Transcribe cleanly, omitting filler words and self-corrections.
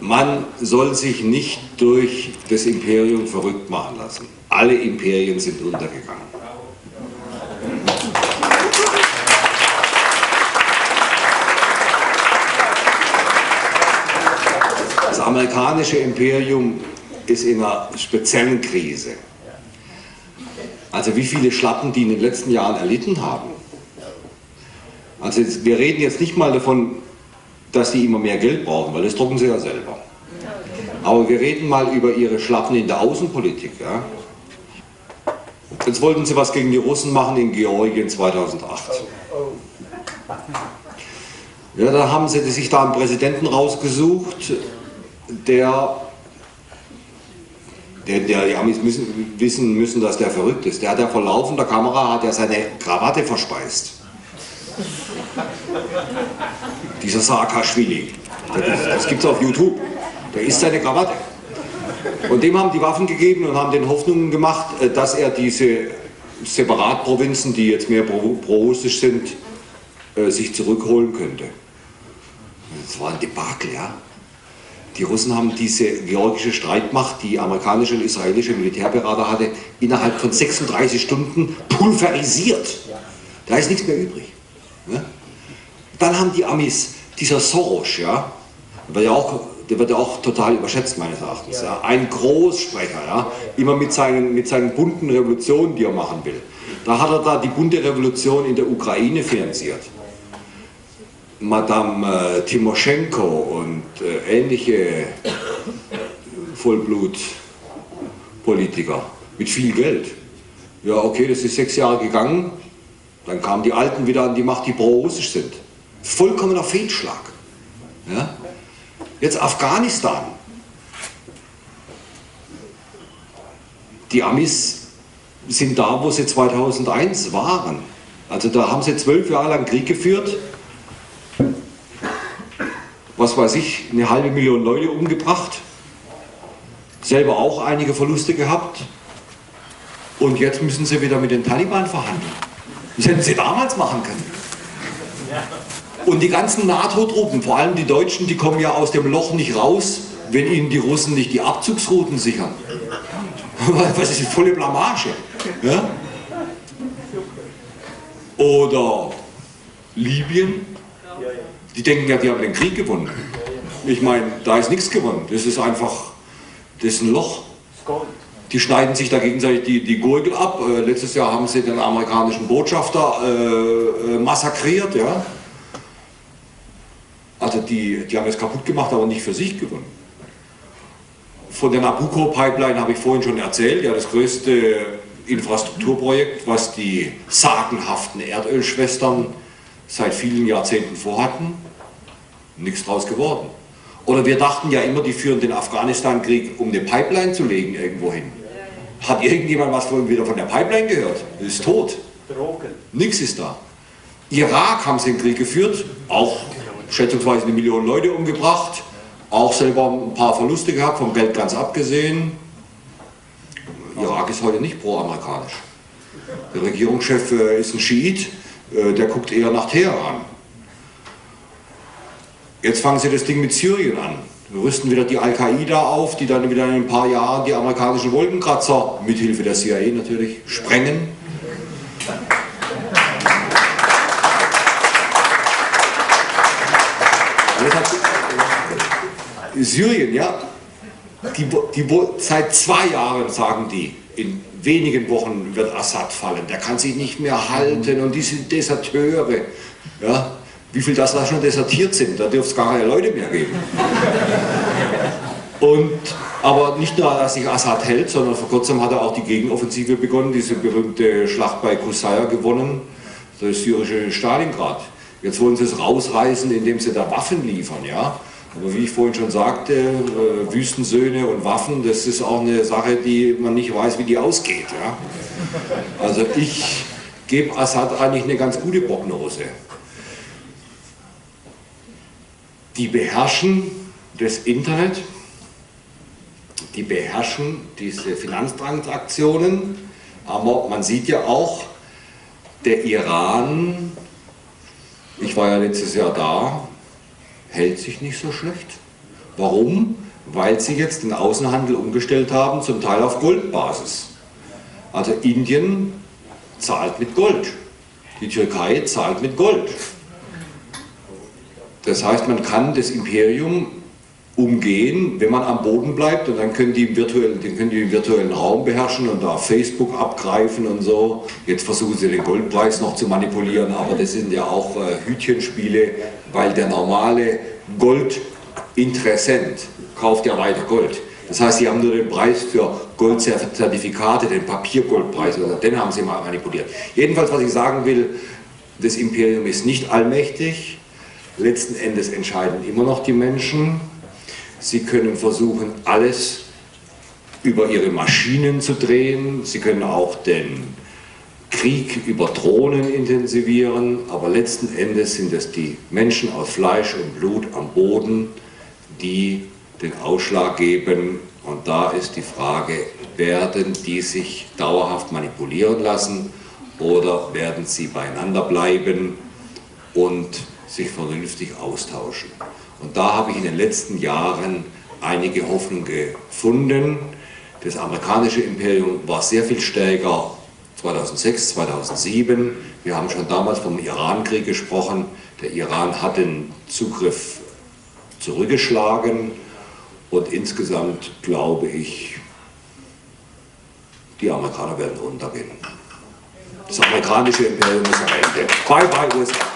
Man soll sich nicht durch das Imperium verrückt machen lassen. Alle Imperien sind untergegangen. Das amerikanische Imperium ist in einer speziellen Krise. Also wie viele Schlappen die in den letzten Jahren erlitten haben. Also wir reden jetzt nicht mal davon, dass die immer mehr Geld brauchen, weil das drucken sie ja selber. Aber wir reden mal über ihre Schlappen in der Außenpolitik. Ja? Jetzt wollten sie was gegen die Russen machen in Georgien 2008. Ja, da haben sie sich da einen Präsidenten rausgesucht, der die Amis wissen müssen, dass der verrückt ist. Der hat ja vor laufender Kamera hat ja seine Krawatte verspeist. Dieser Saakashvili, das gibt es auf YouTube, der isst seine Krawatte. Und dem haben die Waffen gegeben und haben den Hoffnungen gemacht, dass er diese Separatprovinzen, die jetzt mehr pro-russisch sind, sich zurückholen könnte. Das war ein Debakel, ja. Die Russen haben diese georgische Streitmacht, die amerikanische und israelische Militärberater hatte, innerhalb von 36 Stunden pulverisiert. Da ist nichts mehr übrig. Ne? Dann haben die Amis, dieser Soros, ja, der wird ja auch total überschätzt meines Erachtens, ja. Ein Großsprecher, ja, immer mit seinen bunten Revolutionen, die er machen will. Da hat er da die bunte Revolution in der Ukraine finanziert. Madame Tymoshenko und ähnliche Vollblutpolitiker mit viel Geld. Ja, okay, das ist 6 Jahre gegangen, dann kamen die Alten wieder an die Macht, die pro-russisch sind. Vollkommener Fehlschlag. Ja? Jetzt Afghanistan. Die Amis sind da, wo sie 2001 waren. Also da haben sie 12 Jahre lang Krieg geführt. Was weiß ich, 500.000 Leute umgebracht. Selber auch einige Verluste gehabt. Und jetzt müssen sie wieder mit den Taliban verhandeln. Das hätten sie damals machen können. Und die ganzen NATO-Truppen, vor allem die Deutschen, die kommen ja aus dem Loch nicht raus, wenn ihnen die Russen nicht die Abzugsrouten sichern. Das ist eine volle Blamage. Ja? Oder Libyen. Die denken ja, die haben den Krieg gewonnen. Ich meine, da ist nichts gewonnen. Das ist einfach, das ist ein Loch. Die schneiden sich da gegenseitig die Gurgel ab. Letztes Jahr haben sie den amerikanischen Botschafter massakriert. Ja? Also die haben es kaputt gemacht, aber nicht für sich gewonnen. Von der Nabucco-Pipeline habe ich vorhin schon erzählt. Ja, das größte Infrastrukturprojekt, was die sagenhaften Erdölschwestern seit vielen Jahrzehnten vorhatten. Nichts draus geworden. Oder wir dachten ja immer, die führen den Afghanistan-Krieg, um eine Pipeline zu legen irgendwo hin. Hat irgendjemand was wieder von der Pipeline gehört? Das ist tot. Nichts ist da. Irak haben sie den Krieg geführt, auch schätzungsweise 1 Million Leute umgebracht, auch selber ein paar Verluste gehabt, vom Geld ganz abgesehen. Irak ist heute nicht pro-amerikanisch. Der Regierungschef ist ein Schiit, der guckt eher nach Teheran. Jetzt fangen sie das Ding mit Syrien an. Wir rüsten wieder die Al-Qaida auf, die dann wieder in ein paar Jahren die amerikanischen Wolkenkratzer, mithilfe der CIA natürlich, sprengen. Syrien, ja, seit 2 Jahren sagen die, in wenigen Wochen wird Assad fallen, der kann sich nicht mehr halten und die sind Deserteure. Ja? Wie viel das da schon desertiert sind, da dürfte es gar keine Leute mehr geben. Aber nicht nur, dass sich Assad hält, sondern vor kurzem hat er auch die Gegenoffensive begonnen, diese berühmte Schlacht bei Kusayr gewonnen, das syrische Stalingrad. Jetzt wollen sie es rausreißen, indem sie da Waffen liefern, ja. Aber wie ich vorhin schon sagte, Wüstensöhne und Waffen, das ist auch eine Sache, die man nicht weiß, wie die ausgeht, ja. Also ich gebe Assad eigentlich eine ganz gute Prognose. Die beherrschen das Internet, die beherrschen diese Finanztransaktionen, aber man sieht ja auch, der Iran, ich war ja letztes Jahr da, hält sich nicht so schlecht. Warum? Weil sie jetzt den Außenhandel umgestellt haben, zum Teil auf Goldbasis. Also Indien zahlt mit Gold, die Türkei zahlt mit Gold. Das heißt, man kann das Imperium umgehen, wenn man am Boden bleibt, und dann können die im virtuellen Raum beherrschen und da Facebook abgreifen und so. Jetzt versuchen sie den Goldpreis noch zu manipulieren, aber das sind ja auch Hütchenspiele, weil der normale Goldinteressent kauft ja weiter Gold. Das heißt, sie haben nur den Preis für Goldzertifikate, den Papiergoldpreis, also den haben sie mal manipuliert. Jedenfalls, was ich sagen will, das Imperium ist nicht allmächtig. Letzten Endes entscheiden immer noch die Menschen. Sie können versuchen, alles über ihre Maschinen zu drehen. Sie können auch den Krieg über Drohnen intensivieren. Aber letzten Endes sind es die Menschen aus Fleisch und Blut am Boden, die den Ausschlag geben. Und da ist die Frage, werden die sich dauerhaft manipulieren lassen oder werden sie beieinander bleiben und sich vernünftig austauschen? Und da habe ich in den letzten Jahren einige Hoffnung gefunden. Das amerikanische Imperium war sehr viel stärker 2006, 2007. Wir haben schon damals vom Iran-Krieg gesprochen. Der Iran hat den Zugriff zurückgeschlagen und insgesamt glaube ich, die Amerikaner werden untergehen. Das amerikanische Imperium ist am Ende. Bye bye USA.